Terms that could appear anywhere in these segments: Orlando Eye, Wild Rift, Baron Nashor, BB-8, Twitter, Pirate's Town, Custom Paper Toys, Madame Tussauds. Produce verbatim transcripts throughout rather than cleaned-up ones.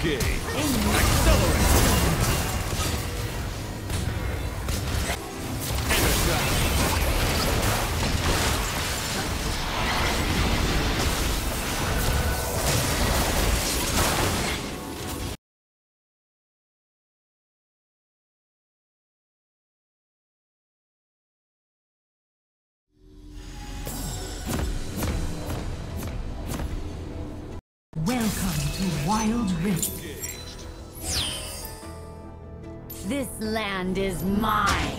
Engage. Accelerate. Welcome to Wild Rift. This land is mine.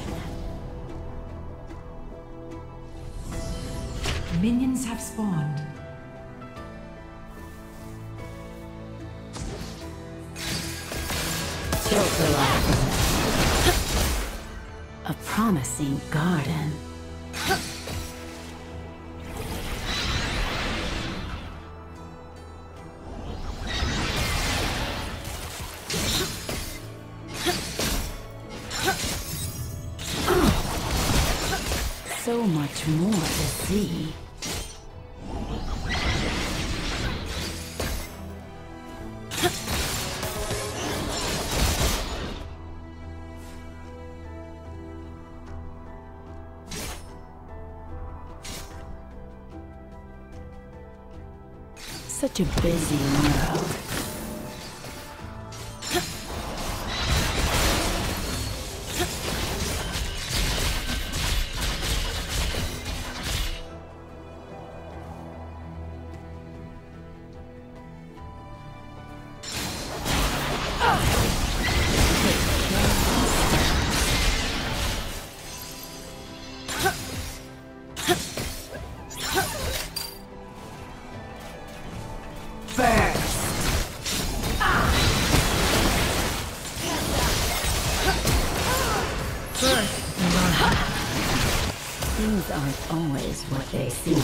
Minions have spawned. A promising garden. So much more to see. Such a busy world. Things aren't always what they seem.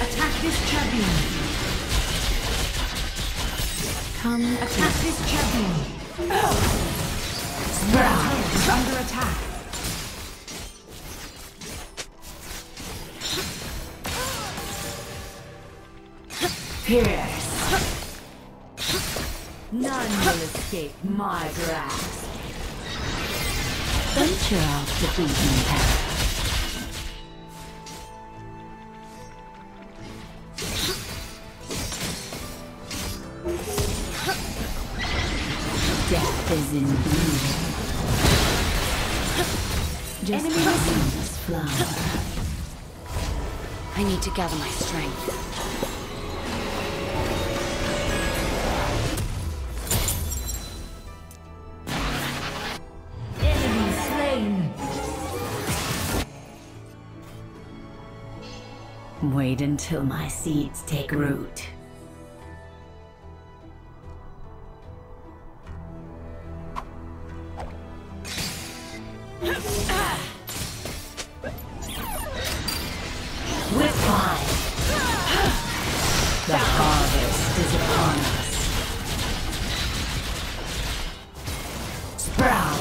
Attack this champion. Come attack, attack this champion. Your turret is under attack. Here. None will escape my grasp. Venture out the beaten path. Death is in bloom. Just enemy missing this flower. I need to gather my strength. Wait until my seeds take root. We're fine. The harvest is upon us. Sprout.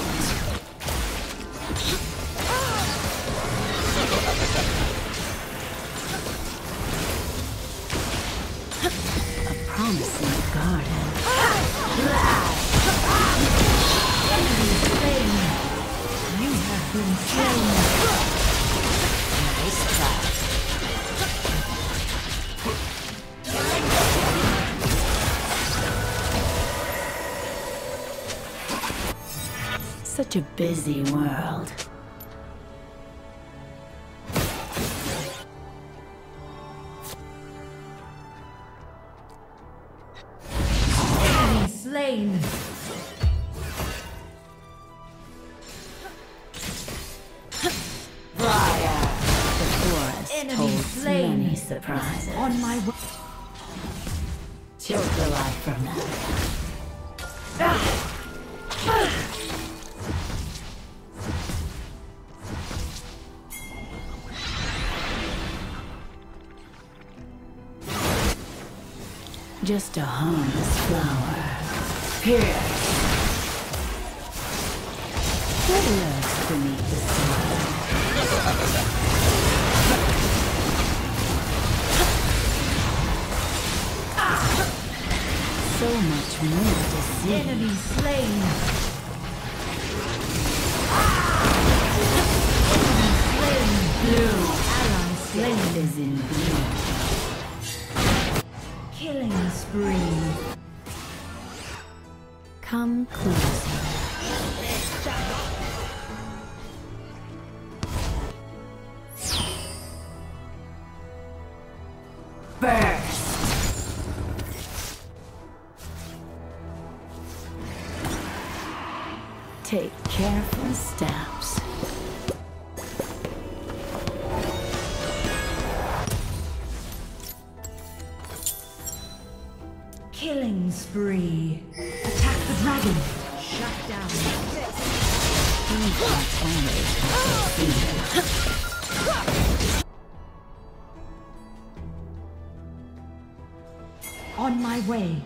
Promising garden. Enemy slain. You have been slain. Nice try. Such a busy world. Slain. Briar. The forest holds many surprises. On my way. Choke the life from them. Ah. Ah. Just a harmless flower. Here. What lurks beneath the sun? So much more to see. Enemy slain. Enemy slain. Blue. Ally slain is in blue. Killing spree. Come closer. Burst. Take careful steps. Killing spree. Dragon. Shut down. On my way.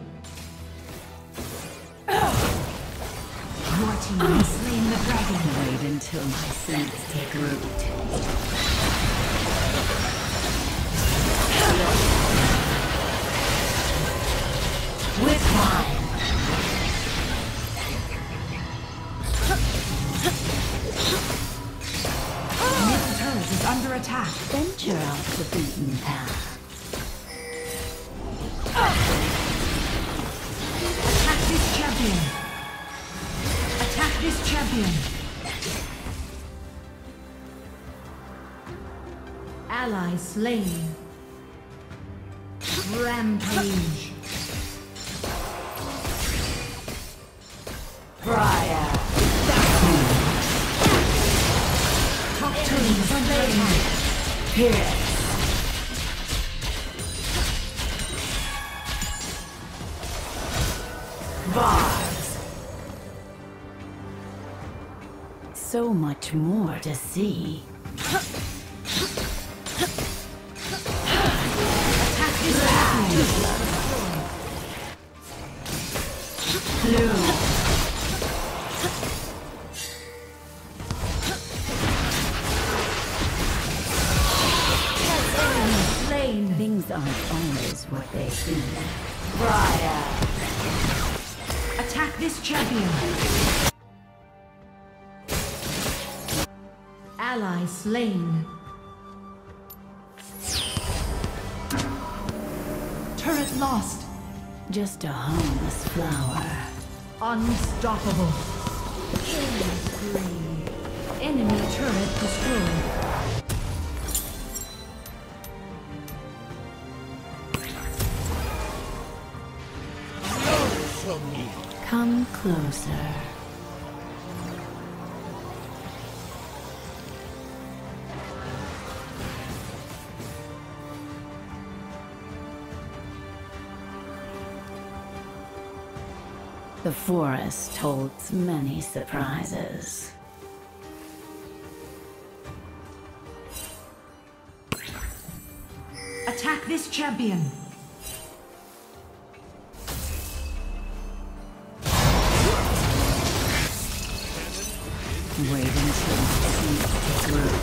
Your team has slain the dragon. Wait until my seeds take root. With mine. Under attack. Venture out the beaten path. Uh. Attack this champion. Attack this champion. Ally slain. Rampage. Briar. Here. Vibes. So much more to see. Attack is loud. Blue. Aren't always what they seem. Briar! Attack this champion! Ally slain. Turret lost. Just a harmless flower. Unstoppable. Killing spree. Enemy turret destroyed. Come closer. The forest holds many surprises. Attack this champion! Wait until it's through.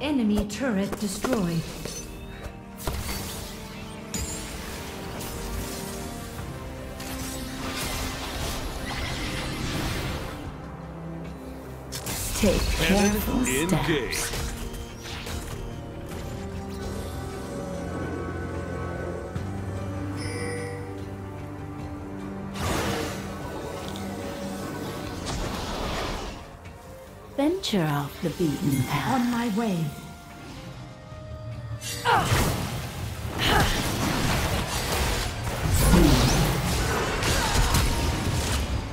Enemy turret destroyed. Take careful steps. Venture off the beaten path. On my way.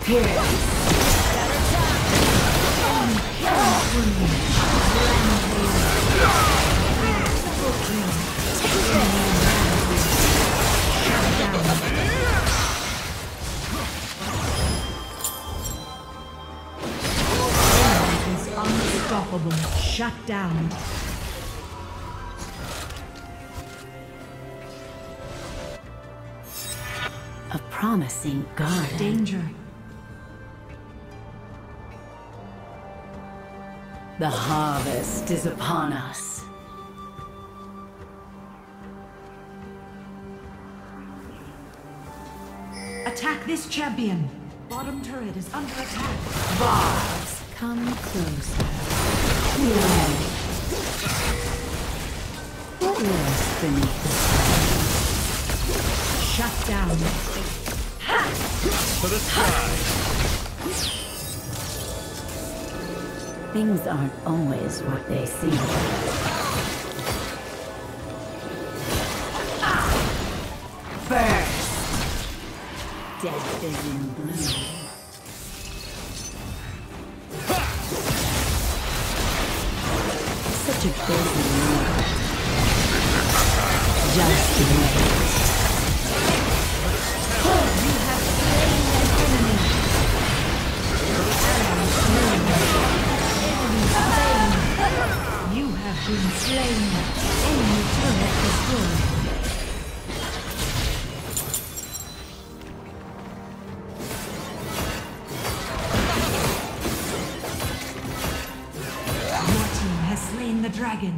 Here. Here. Shut down. A promising guard. Danger. The harvest is upon us. Attack this champion! Bottom turret is under attack. Vars, come closer. What lies beneath the sun? Shut down. For the sky. Things aren't always what they seem. Death is in bloom. Ha! Such a busy world. Just wait. Oh, you have slain an enemy. Enemy slain. You have been slain. Enemy turret destroyed. Dragon.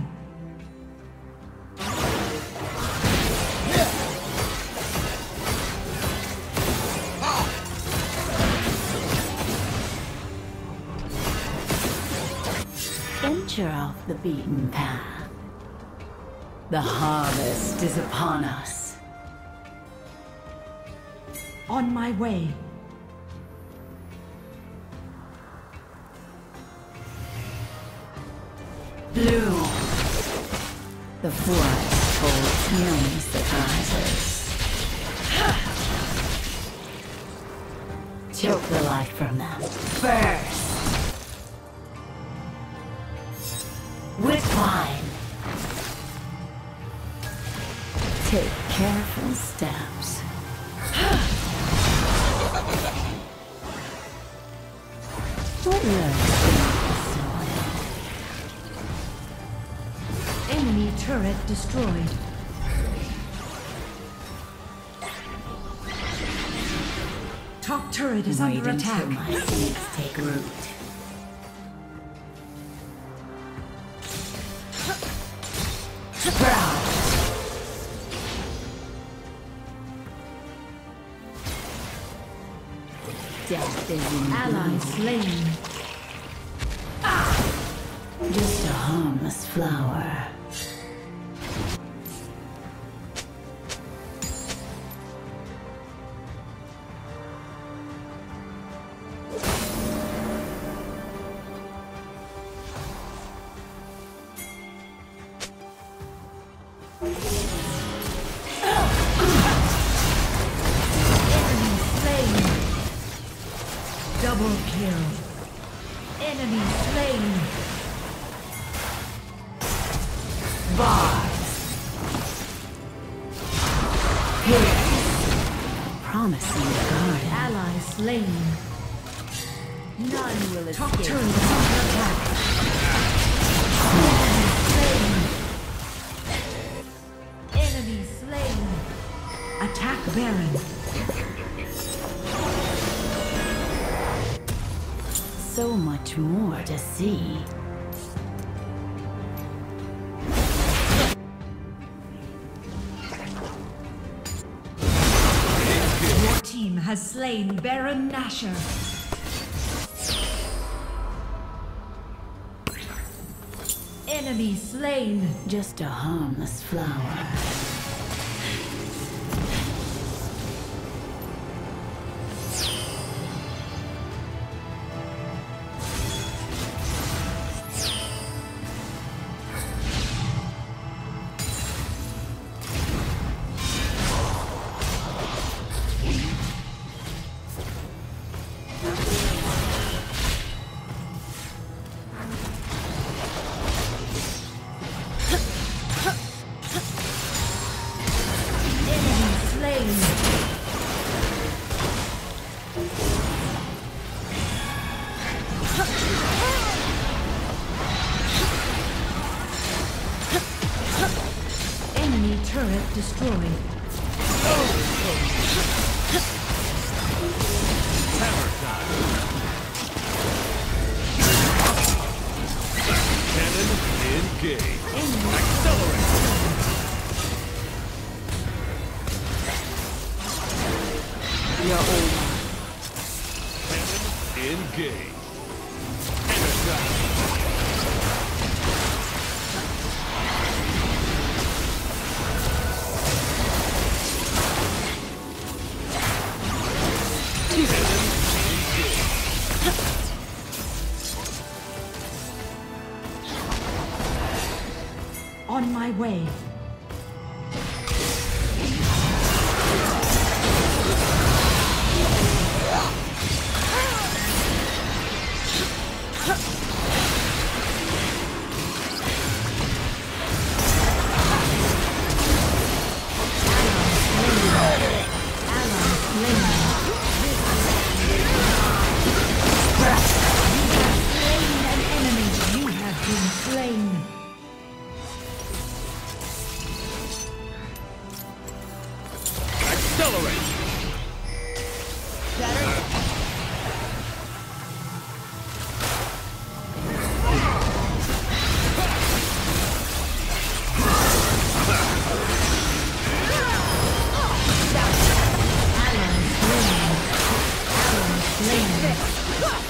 Venture off the beaten path. The harvest is upon us. On my way. Blue. The forest holds many surprises. Choke the life from them. Burst! With wine. Take careful steps. What love? Enemy turret destroyed. Top turret is under attack. My seeds take root. Sprout. Death is in ally slain. Ah! Just a harmless flower. Double kill. Enemy slain. Bars. Here. Promising guard. Ally slain. None will escape. Top turn under attack. Enemy slain. Enemy slain. Attack Baron. So much more to see. Your team has slain Baron Nashor. Enemy slain. Just a harmless flower. Turret destroyed. Oh. Terror time. Engage. On my way.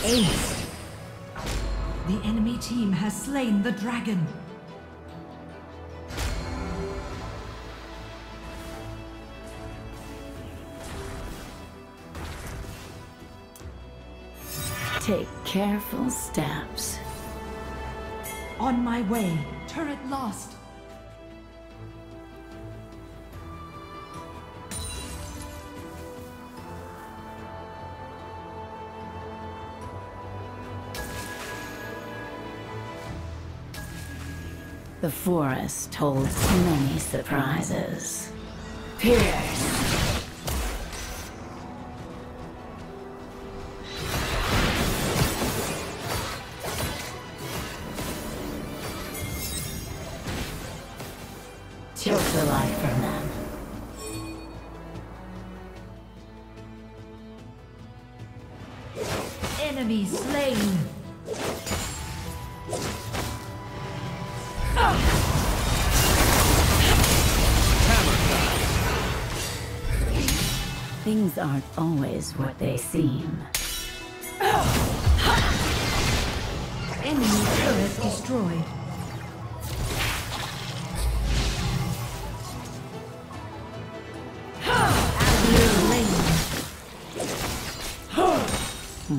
Ace. The enemy team has slain the dragon. Take careful steps. On my way. Turret lost. The forest holds many surprises. Pierce! Tilt the light from them. Enemy slain! Things aren't always what they seem. Enemy turret destroyed.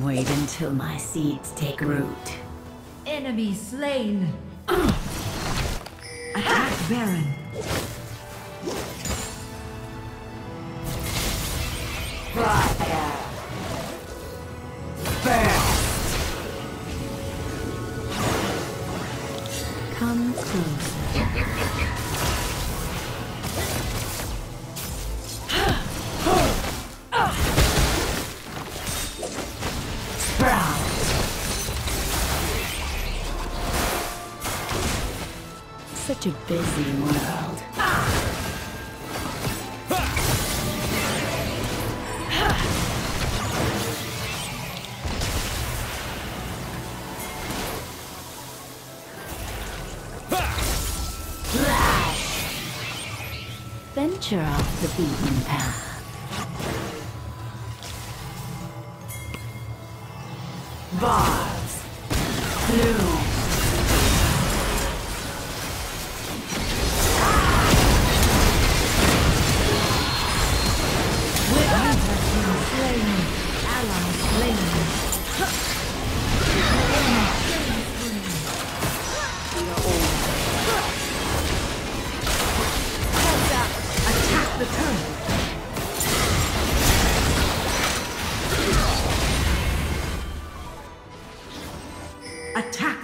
Wait until my seeds take root. Enemy slain. Attack Baron. Come closer. Sprout. Such a busy world. Venture off the beaten path. Vibes. Blue.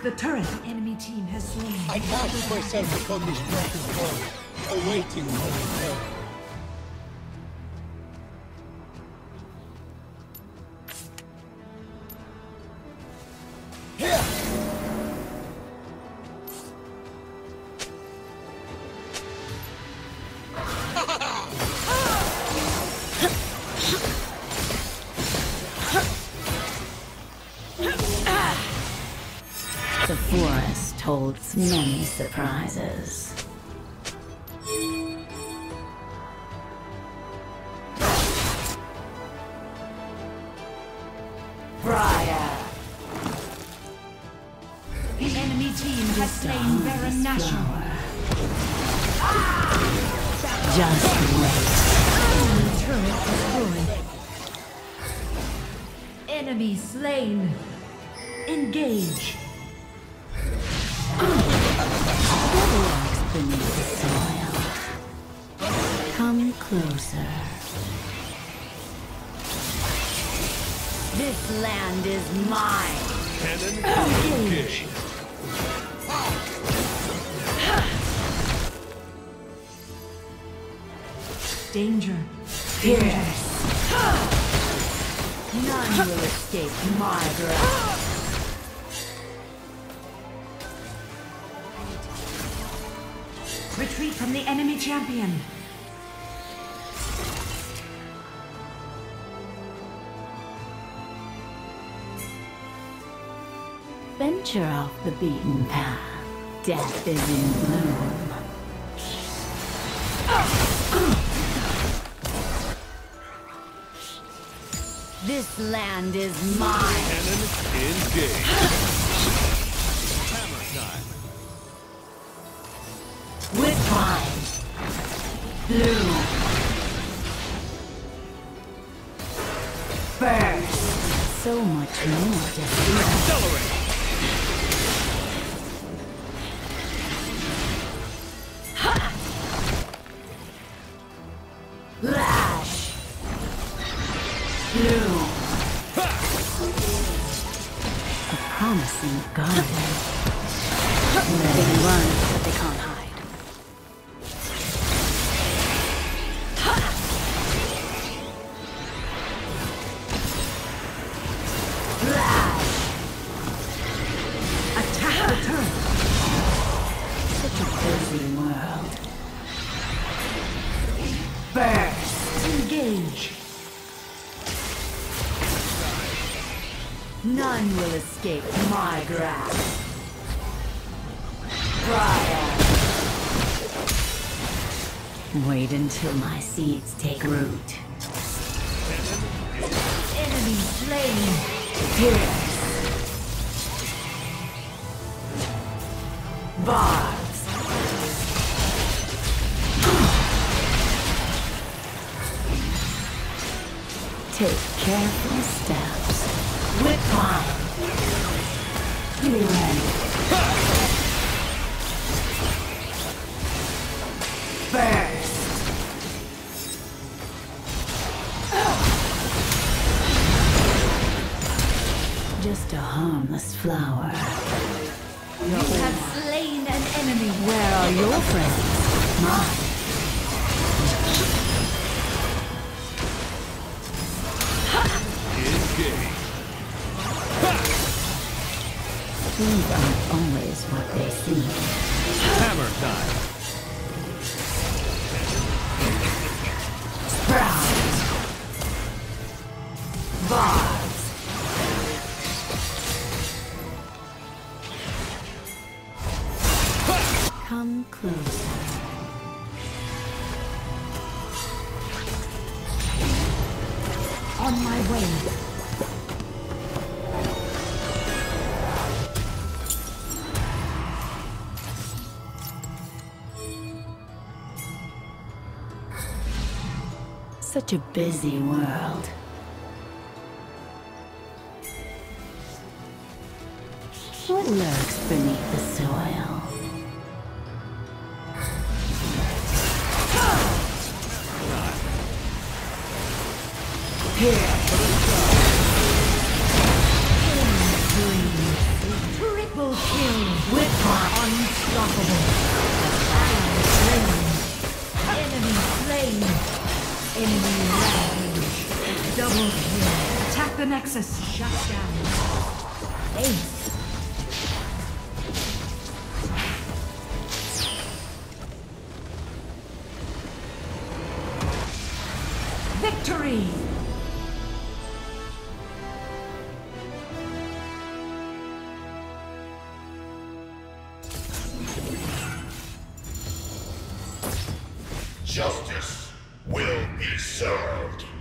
The turret. The enemy team has slain. I cast myself upon this broken wall, awaiting my return. Here! The forest holds many surprises. Briar. enemy team has slain Baron Nashor. Just wait. Enemy turret destroyed. Enemy slain. Engage. Beneath the soil. Come closer. This land is mine. Cannon engage. Danger. Fierce. None will escape my breath. Retreat from the enemy champion. Venture off the beaten path. Death is in bloom. This land is mine. Cannon engaged. Hammer time. With mine. Blue. Burst. So much more to see. Accelerate. Promising garden. They run, but they can't hide. Attack the turret. Such a cozy world. Burst. Engage. None will escape my grasp. Fire. Wait until my seeds take root. Enemy slain. Pierce. Bars. Take careful steps. With mine. You ready? Burst. Just a harmless flower. You no. have slain an enemy. Where are your friends? Mine. Engage. Things aren't always what they seem. Hammer time. Sprout. Vibes. Come closer. On my way. Such a busy world. What lurks beneath the soil? Here. Triple kill. With my unstoppable. Enemy slain. Enemy rampage. Double kill. Attack the Nexus. Shut down. Ace. Victory. Justice will be served.